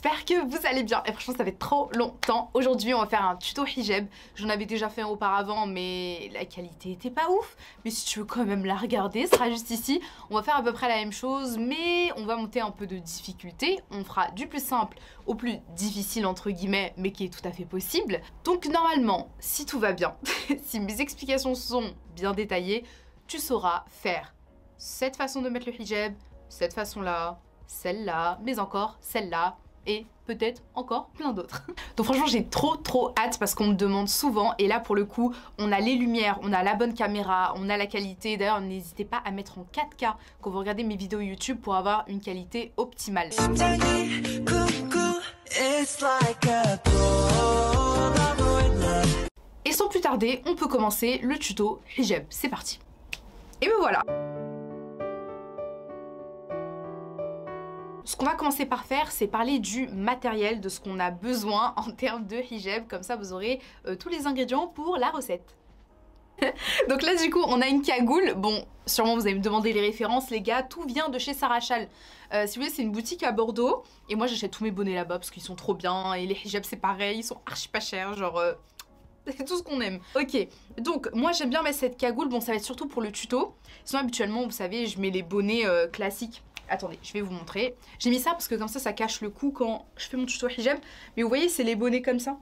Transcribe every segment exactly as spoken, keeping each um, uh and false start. j'espère que vous allez bien et franchement ça fait trop longtemps. Aujourd'hui on va faire un tuto hijab, j'en avais déjà fait un auparavant mais la qualité était pas ouf. Mais si tu veux quand même la regarder, ce sera juste ici. On va faire à peu près la même chose mais on va monter un peu de difficulté. On fera du plus simple au plus difficile entre guillemets mais qui est tout à fait possible. Donc normalement si tout va bien, si mes explications sont bien détaillées, tu sauras faire cette façon de mettre le hijab, cette façon là, celle-là, mais encore celle-là et peut-être encore plein d'autres. Donc franchement j'ai trop trop hâte parce qu'on me demande souvent et là pour le coup on a les lumières, on a la bonne caméra, on a la qualité. D'ailleurs n'hésitez pas à mettre en quatre K quand vous regardez mes vidéos YouTube pour avoir une qualité optimale. Et sans plus tarder on peut commencer le tuto hijab, c'est parti. Et me voilà. Ce qu'on va commencer par faire, c'est parler du matériel, de ce qu'on a besoin en termes de hijab. Comme ça, vous aurez euh, tous les ingrédients pour la recette. Donc là, du coup, on a une cagoule. Bon, sûrement, vous allez me demander les références, les gars. Tout vient de chez Sarah Chales. Euh, si vous voulez, c'est une boutique à Bordeaux. Et moi, j'achète tous mes bonnets là-bas parce qu'ils sont trop bien. Et les hijabs, c'est pareil. Ils sont archi pas chers, genre... Euh... C'est tout ce qu'on aime. Ok, donc moi j'aime bien mettre cette cagoule. Bon, ça va être surtout pour le tuto. Sinon, habituellement, vous savez, je mets les bonnets euh, classiques. Attendez, je vais vous montrer. J'ai mis ça parce que comme ça, ça cache le cou quand je fais mon tuto hijab. Mais vous voyez, c'est les bonnets comme ça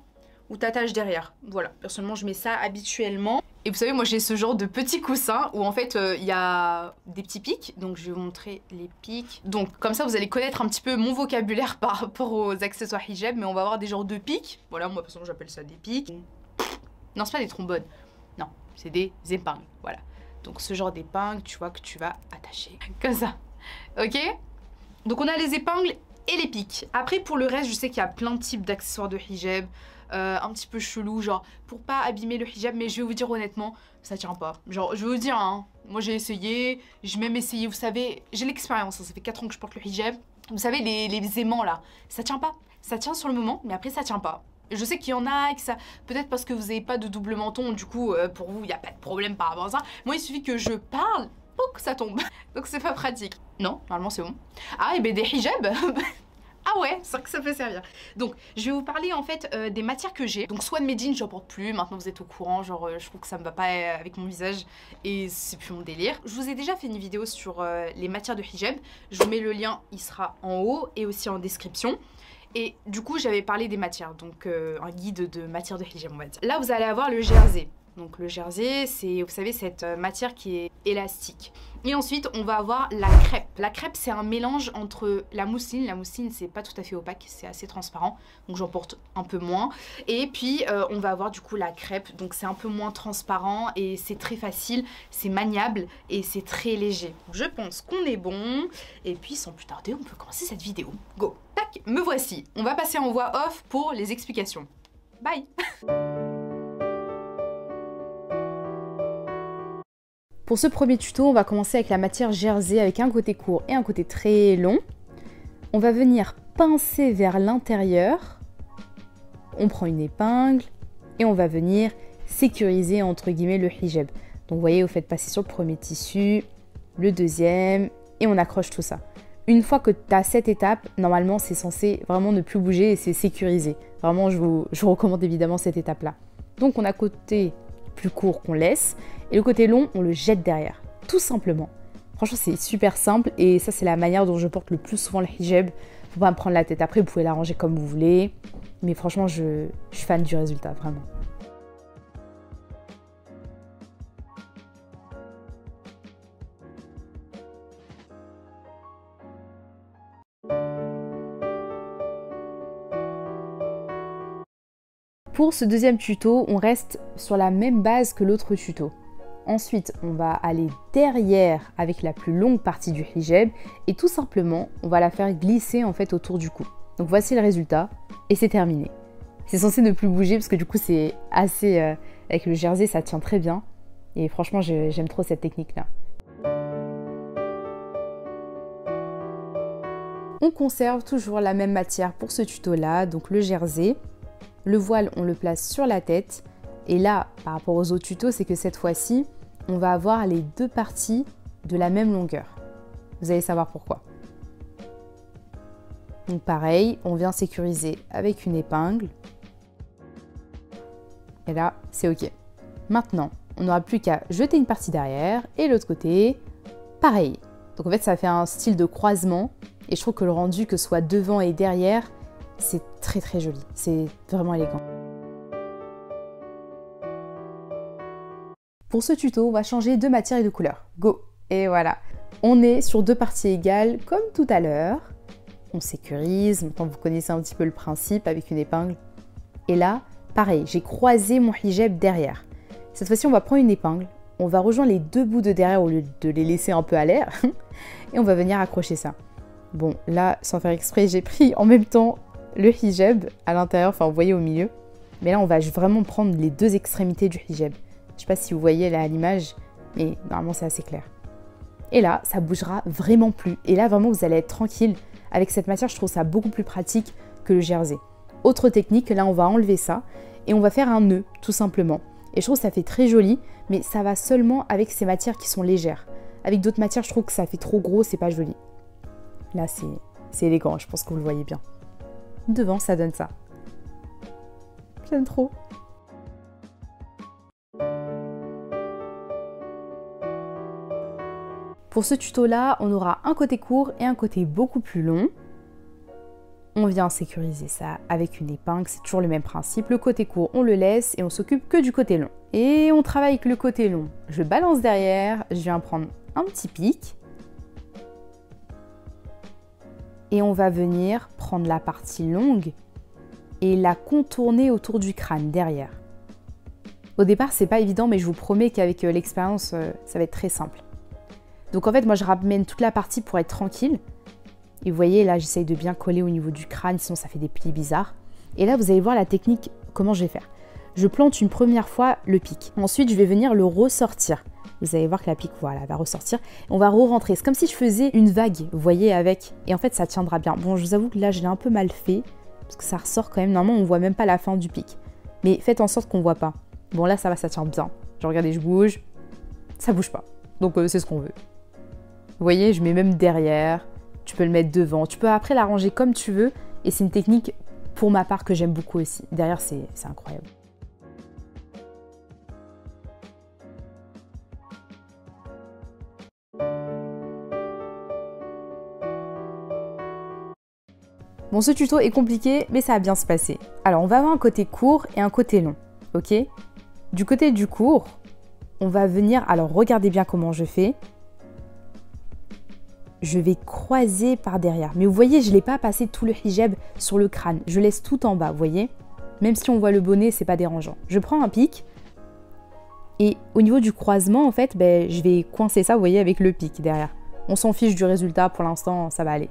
où t'attaches derrière. Voilà, personnellement, je mets ça habituellement. Et vous savez, moi j'ai ce genre de petit coussin où en fait il euh, y a des petits pics. Donc je vais vous montrer les pics. Donc comme ça vous allez connaître un petit peu mon vocabulaire par rapport aux accessoires hijab. Mais on va avoir des genres de pics. Voilà, moi personnellement j'appelle ça des pics. Non, c'est pas des trombones, non, c'est des épingles, voilà. Donc ce genre d'épingle, tu vois, que tu vas attacher, comme ça, ok? Donc on a les épingles et les pics. Après, pour le reste, je sais qu'il y a plein de types d'accessoires de hijab, euh, un petit peu chelou, genre, pour pas abîmer le hijab, mais je vais vous dire honnêtement, ça tient pas. Genre, je vais vous dire, hein, moi j'ai essayé, j'ai même essayé, vous savez, j'ai l'expérience, hein, ça fait quatre ans que je porte le hijab. Vous savez, les, les aimants, là, ça tient pas. Ça tient sur le moment, mais après ça tient pas. Je sais qu'il y en a, que ça... peut-être parce que vous n'avez pas de double menton, du coup, euh, pour vous, il n'y a pas de problème par rapport à ça. Moi, il suffit que je parle, pour que ça tombe. Donc, c'est pas pratique. Non, normalement, c'est bon. Ah, et ben des hijabs. Ah ouais, c'est vrai que ça peut servir. Donc, je vais vous parler, en fait, euh, des matières que j'ai. Donc, soit de mes jeans, j'en porte plus. Maintenant, vous êtes au courant. Genre, euh, je trouve que ça me va pas avec mon visage. Et c'est plus mon délire. Je vous ai déjà fait une vidéo sur euh, les matières de hijab. Je vous mets le lien, il sera en haut et aussi en description. Et du coup, j'avais parlé des matières, donc euh, un guide de matières de hijab, on va dire. Là, vous allez avoir le jersey. Donc le jersey, c'est, vous savez, cette matière qui est élastique. Et ensuite, on va avoir la crêpe. La crêpe, c'est un mélange entre la mousseline. La mousseline, c'est pas tout à fait opaque, c'est assez transparent. Donc j'en porte un peu moins. Et puis, euh, on va avoir du coup la crêpe. Donc c'est un peu moins transparent et c'est très facile, c'est maniable et c'est très léger. Je pense qu'on est bon. Et puis, sans plus tarder, on peut commencer cette vidéo. Go! Tac, me voici. On va passer en voix off pour les explications. Bye. Pour ce premier tuto, on va commencer avec la matière jersey avec un côté court et un côté très long. On va venir pincer vers l'intérieur. On prend une épingle et on va venir sécuriser entre guillemets le hijab. Donc vous voyez, vous faites passer sur le premier tissu, le deuxième et on accroche tout ça. Une fois que tu as cette étape, normalement c'est censé vraiment ne plus bouger et c'est sécurisé. Vraiment, je vous, je vous recommande évidemment cette étape-là. Donc on a côté plus court qu'on laisse et le côté long, on le jette derrière, tout simplement. Franchement, c'est super simple et ça, c'est la manière dont je porte le plus souvent le hijab. Faut pas me prendre la tête. Après, vous pouvez l'arranger comme vous voulez, mais franchement, je, je suis fan du résultat, vraiment. Pour ce deuxième tuto, on reste sur la même base que l'autre tuto. Ensuite, on va aller derrière avec la plus longue partie du hijab et tout simplement, on va la faire glisser en fait autour du cou. Donc voici le résultat et c'est terminé. C'est censé ne plus bouger parce que du coup, c'est assez... Euh, avec le jersey, ça tient très bien et franchement, j'aime trop cette technique-là. On conserve toujours la même matière pour ce tuto-là, donc le jersey. Le voile, on le place sur la tête. Et là, par rapport aux autres tutos, c'est que cette fois-ci, on va avoir les deux parties de la même longueur. Vous allez savoir pourquoi. Donc pareil, on vient sécuriser avec une épingle. Et là, c'est OK. Maintenant, on n'aura plus qu'à jeter une partie derrière et l'autre côté, pareil. Donc en fait, ça fait un style de croisement et je trouve que le rendu, que ce soit devant et derrière, c'est très très joli. C'est vraiment élégant. Pour ce tuto, on va changer de matière et de couleur. Go! Et voilà, on est sur deux parties égales comme tout à l'heure. On sécurise, maintenant vous connaissez un petit peu le principe avec une épingle. Et là, pareil, j'ai croisé mon hijab derrière. Cette fois-ci, on va prendre une épingle, on va rejoindre les deux bouts de derrière au lieu de les laisser un peu à l'air et on va venir accrocher ça. Bon, là, sans faire exprès, j'ai pris en même temps le hijab à l'intérieur, enfin, vous voyez au milieu. Mais là, on va vraiment prendre les deux extrémités du hijab. Je sais pas si vous voyez là à l'image, mais normalement, c'est assez clair. Et là, ça bougera vraiment plus. Et là, vraiment, vous allez être tranquille. Avec cette matière, je trouve ça beaucoup plus pratique que le jersey. Autre technique, là, on va enlever ça et on va faire un nœud, tout simplement. Et je trouve que ça fait très joli, mais ça va seulement avec ces matières qui sont légères. Avec d'autres matières, je trouve que ça fait trop gros, c'est pas joli. Là, c'est élégant, je pense que vous le voyez bien. Devant, ça donne ça. J'aime trop. Pour ce tuto-là, on aura un côté court et un côté beaucoup plus long. On vient sécuriser ça avec une épingle, c'est toujours le même principe. Le côté court, on le laisse et on s'occupe que du côté long. Et on travaille avec le côté long. Je balance derrière, je viens prendre un petit pic. Et on va venir prendre la partie longue et la contourner autour du crâne derrière. Au départ, c'est pas évident, mais je vous promets qu'avec l'expérience, ça va être très simple. Donc en fait, moi, je ramène toute la partie pour être tranquille. Et vous voyez, là, j'essaye de bien coller au niveau du crâne, sinon ça fait des plis bizarres. Et là, vous allez voir la technique, comment je vais faire. Je plante une première fois le pic. Ensuite, je vais venir le ressortir. Vous allez voir que la pique, voilà, va ressortir. On va re-rentrer. C'est comme si je faisais une vague, vous voyez, avec. Et en fait, ça tiendra bien. Bon, je vous avoue que là, je l'ai un peu mal fait, parce que ça ressort quand même. Normalement, on voit même pas la fin du pic. Mais faites en sorte qu'on voit pas. Bon, là, ça va, ça tient bien. Genre, regardez, je bouge. Ça bouge pas. Donc, euh, c'est ce qu'on veut. Vous voyez, je mets même derrière. Tu peux le mettre devant, tu peux après la ranger comme tu veux. Et c'est une technique, pour ma part, que j'aime beaucoup aussi. Derrière, c'est incroyable. Bon, ce tuto est compliqué, mais ça va bien se passer. Alors, on va avoir un côté court et un côté long, ok? Du côté du court, on va venir... Alors, regardez bien comment je fais. Je vais croiser par derrière. Mais vous voyez, je ne l'ai pas passé tout le hijab sur le crâne. Je laisse tout en bas, vous voyez? Même si on voit le bonnet, c'est pas dérangeant. Je prends un pic et au niveau du croisement, en fait, ben, je vais coincer ça, vous voyez, avec le pic derrière. On s'en fiche du résultat, pour l'instant, ça va aller.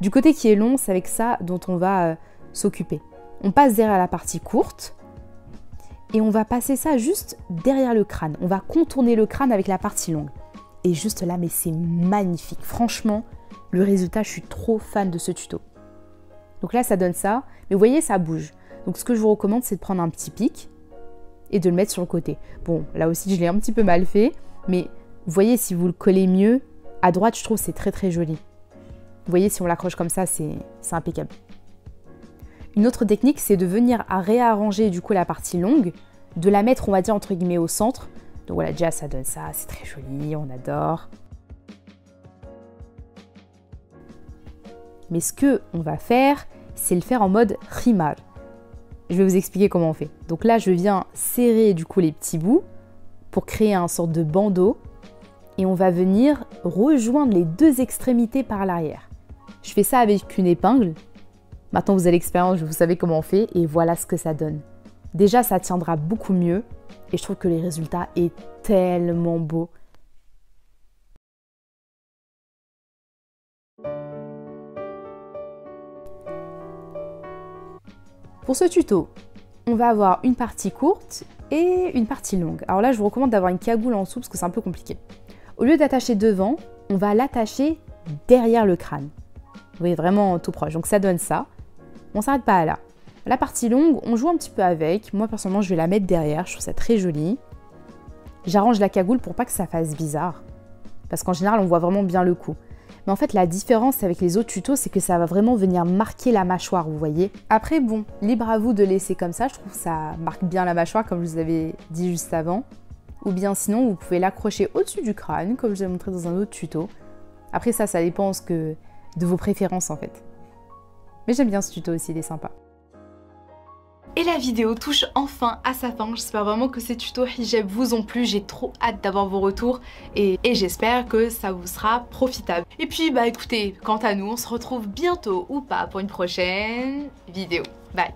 Du côté qui est long, c'est avec ça dont on va euh, s'occuper. On passe derrière la partie courte et on va passer ça juste derrière le crâne. On va contourner le crâne avec la partie longue. Et juste là, mais c'est magnifique. Franchement, le résultat, je suis trop fan de ce tuto. Donc là, ça donne ça. Mais vous voyez, ça bouge. Donc ce que je vous recommande, c'est de prendre un petit pic et de le mettre sur le côté. Bon, là aussi, je l'ai un petit peu mal fait. Mais vous voyez, si vous le collez mieux, à droite, je trouve c'est très très joli. Vous voyez, si on l'accroche comme ça, c'est impeccable. Une autre technique, c'est de venir à réarranger du coup la partie longue, de la mettre, on va dire, entre guillemets, au centre. Donc voilà, déjà ça donne ça, c'est très joli, on adore. Mais ce que on va faire, c'est le faire en mode khimar. Je vais vous expliquer comment on fait. Donc là, je viens serrer du coup les petits bouts pour créer un sorte de bandeau. Et on va venir rejoindre les deux extrémités par l'arrière. Je fais ça avec une épingle. Maintenant, vous avez l'expérience, vous savez comment on fait. Et voilà ce que ça donne. Déjà, ça tiendra beaucoup mieux. Et je trouve que les résultats est tellement beau. Pour ce tuto, on va avoir une partie courte et une partie longue. Alors là, je vous recommande d'avoir une cagoule en dessous parce que c'est un peu compliqué. Au lieu d'attacher devant, on va l'attacher derrière le crâne. Vous voyez, vraiment tout proche. Donc ça donne ça. On ne s'arrête pas à là. La partie longue, on joue un petit peu avec. Moi, personnellement, je vais la mettre derrière. Je trouve ça très joli. J'arrange la cagoule pour pas que ça fasse bizarre. Parce qu'en général, on voit vraiment bien le cou. Mais en fait, la différence avec les autres tutos, c'est que ça va vraiment venir marquer la mâchoire, vous voyez. Après, bon, libre à vous de laisser comme ça. Je trouve que ça marque bien la mâchoire, comme je vous avais dit juste avant. Ou bien sinon, vous pouvez l'accrocher au-dessus du crâne, comme je vous ai montré dans un autre tuto. Après ça, ça dépend que de vos préférences, en fait. Mais j'aime bien ce tuto aussi, il est sympa. Et la vidéo touche enfin à sa fin. J'espère vraiment que ces tutos hijab vous ont plu. J'ai trop hâte d'avoir vos retours et, et j'espère que ça vous sera profitable. Et puis bah écoutez, quant à nous, on se retrouve bientôt ou pas pour une prochaine vidéo. Bye.